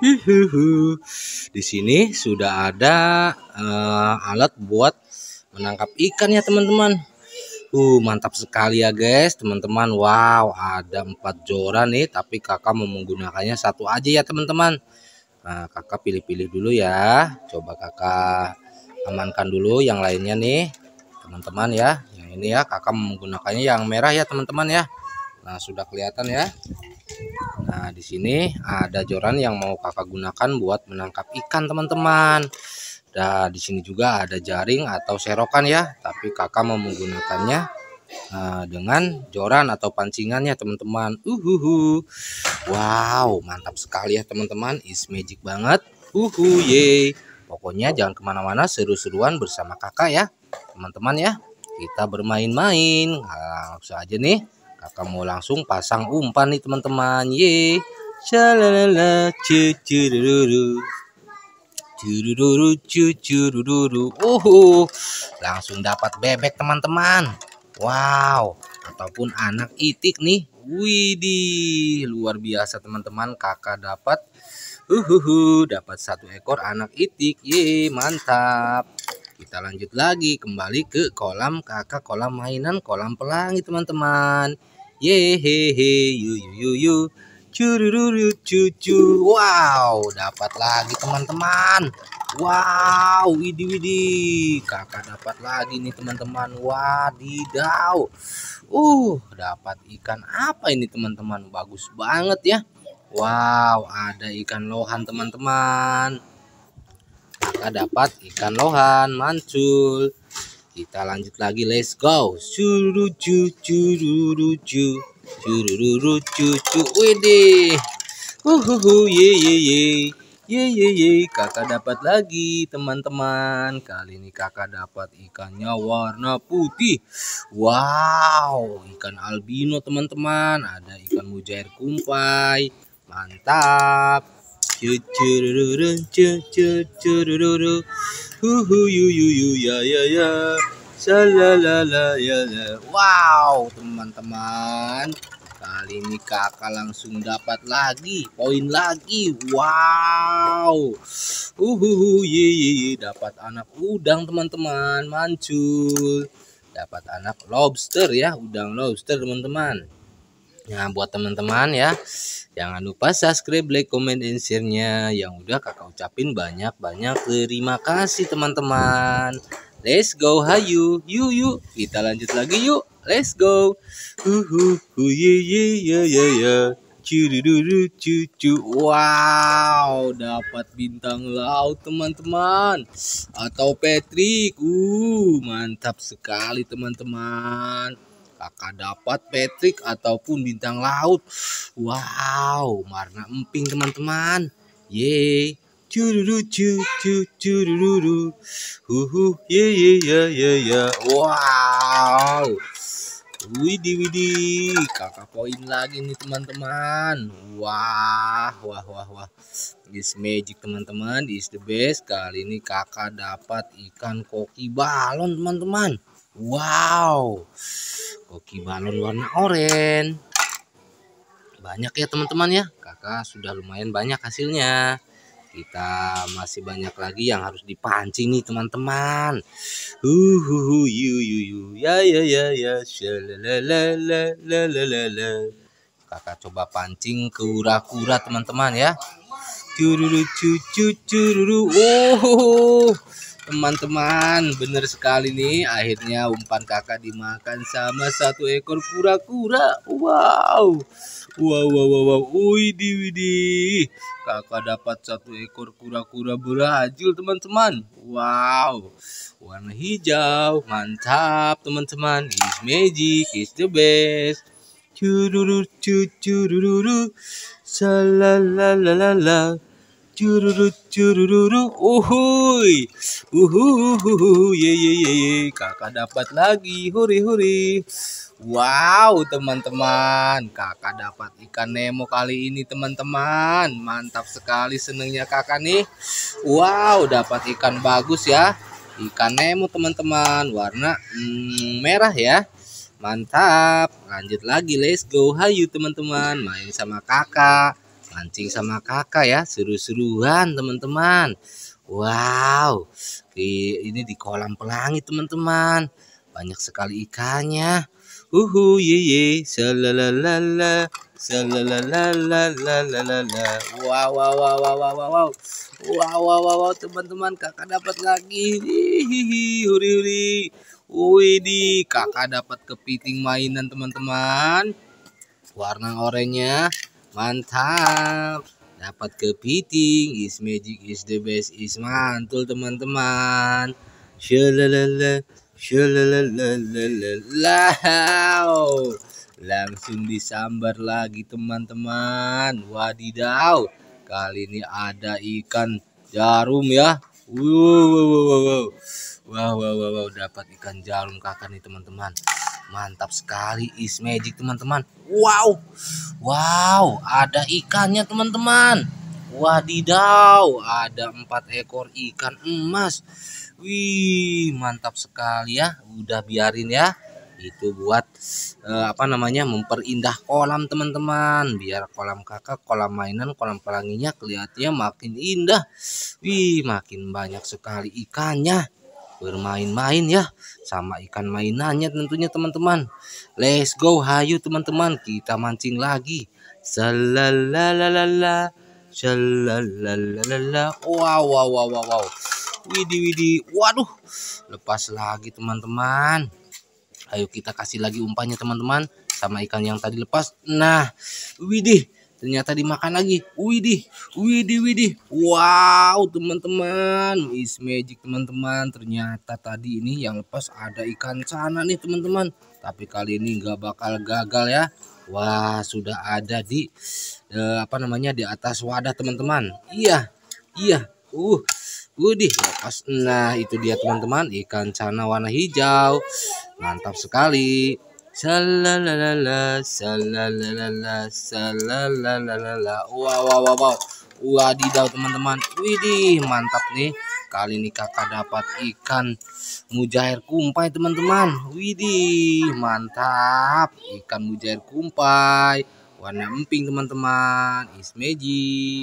Di sini sudah ada alat buat menangkap ikan ya teman-teman. Mantap sekali ya guys teman-teman. Wow, ada 4 jora nih, tapi kakak mau menggunakannya satu aja ya teman-teman. Nah, kakak pilih-pilih dulu ya. Coba kakak amankan dulu yang lainnya nih teman-teman ya. Yang ini ya, kakak menggunakannya yang merah ya teman-teman ya. Nah, sudah kelihatan ya. Nah, di sini ada joran yang mau kakak gunakan buat menangkap ikan teman-teman. Nah, di sini juga ada jaring atau serokan ya, tapi kakak mau menggunakannya dengan joran atau pancingannya teman-teman. Wow, mantap sekali ya teman-teman. Is magic banget. Yeay. Pokoknya jangan kemana-mana, seru-seruan bersama kakak ya teman-teman ya. Kita bermain-main. Nah, langsung aja nih. Kakak mau langsung pasang umpan nih teman-teman. Ye. Shalalala cucururu. Cururu cucururu. Langsung dapat bebek teman-teman. Wow, ataupun anak itik nih. Widih, luar biasa teman-teman. Kakak dapat dapat 1 ekor anak itik. Ye, mantap. Kita lanjut lagi kembali ke kolam kakak, kolam mainan, kolam pelangi teman-teman. Yehehe, yu cururu cucu. Wow, dapat lagi teman-teman. Wow, widih, kakak dapat lagi nih teman-teman. Wadidaw. Dapat ikan apa ini teman-teman? Bagus banget ya. Wow, ada ikan lohan teman-teman. Kakak dapat ikan lohan, mancul. Kita lanjut lagi, let's go. Cururucu. Widih. Kakak dapat lagi teman-teman. Kali ini kakak dapat ikannya warna putih. Wow, ikan albino teman-teman. Ada ikan mujair kumpai. Mantap. Wow teman-teman, kali ini kakak langsung dapat lagi poin lagi. Wow, dapat anak udang teman-teman, mancul. Dapat anak lobster ya, udang lobster teman-teman. Nah, buat teman-teman ya, jangan lupa subscribe, like, comment, and share-nya. Yang udah kakak ucapin banyak-banyak terima kasih teman-teman. Let's go, hayu, yuk. Kita lanjut lagi yuk, let's go. Wow, dapat bintang laut teman-teman. Atau Patrick. Mantap sekali teman-teman. Kakak dapat Patrick ataupun bintang laut. Wow, warna emping teman-teman. Yeay. Wow. Widih. Kakak poin lagi nih teman-teman. Wah. This magic teman-teman, is the best. Kali ini kakak dapat ikan koki balon teman-teman. Wow, koki balon warna oranye. Banyak ya teman-teman ya. Kakak sudah lumayan banyak hasilnya. Kita masih banyak lagi yang harus dipancing nih teman-teman. Kakak coba pancing ke kura-kura teman-teman ya. Teman-teman, bener sekali nih. Akhirnya umpan kakak dimakan sama 1 ekor kura-kura. Wow. Widih. Kakak dapat 1 ekor kura-kura beracun teman-teman. Wow, warna hijau. Mantap teman-teman. Is magic, is the best. Cururu. Salalalala. Cururu. Kakak dapat lagi, huri. Wow teman-teman, kakak dapat ikan Nemo kali ini teman-teman. Mantap sekali senengnya kakak nih. Wow, dapat ikan bagus ya, ikan Nemo teman-teman, warna merah ya. Mantap. Lanjut lagi, let's go, hayu teman-teman. Main sama kakak. Pancing sama kakak ya, seru-seruan teman-teman. Wow, ini di kolam pelangi teman-teman. Banyak sekali ikannya. Uhu ye ye, salalala, salalala. Wow, teman-teman, kakak dapat lagi. Hihihi, huri-huri. Widih, kakak dapat kepiting mainan teman-teman. Warna oranye. Mantap, dapat kepiting. Is magic is the best, is mantul teman-teman. Shalalala, shalalala. Langsung disambar lagi teman-teman. Wadidaw, kali ini ada ikan jarum ya. Wow, dapat ikan jarum kakak nih teman-teman. Mantap sekali, is magic teman-teman. Wow, ada ikannya teman-teman. Wadidaw, ada 4 ekor ikan emas. Wih, mantap sekali ya. Udah biarin ya. Itu buat memperindah kolam teman-teman. Biar kolam kakak, kolam mainan, kolam pelanginya kelihatannya makin indah. Wih, makin banyak sekali ikannya. Bermain-main ya sama ikan mainannya tentunya teman-teman. Let's go, hayu teman-teman, kita mancing lagi. Salalalala, salalalala. Wow. Widih. Waduh, lepas lagi teman-teman. Ayo kita kasih lagi umpannya teman-teman sama ikan yang tadi lepas. Nah, widih, ternyata dimakan lagi. Widih. Wow, teman-teman. Is magic, teman-teman. Ternyata tadi ini yang lepas ada ikan cana nih, teman-teman. Tapi kali ini nggak bakal gagal ya. Wah, sudah ada di di atas wadah, teman-teman. Iya. Widih, lepas. Nah, itu dia, teman-teman. Ikan cana warna hijau. Mantap sekali. Salalala. Wow. Wadidaw teman-teman. Widih, mantap nih. Kali ini kakak dapat ikan mujair kumpai teman-teman. Widih, mantap. Ikan mujair kumpai warna emping teman-teman. Is magic.